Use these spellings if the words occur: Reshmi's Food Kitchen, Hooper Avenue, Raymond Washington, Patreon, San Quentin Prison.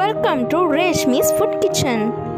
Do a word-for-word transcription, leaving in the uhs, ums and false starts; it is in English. Welcome to Reshmi's Food Kitchen.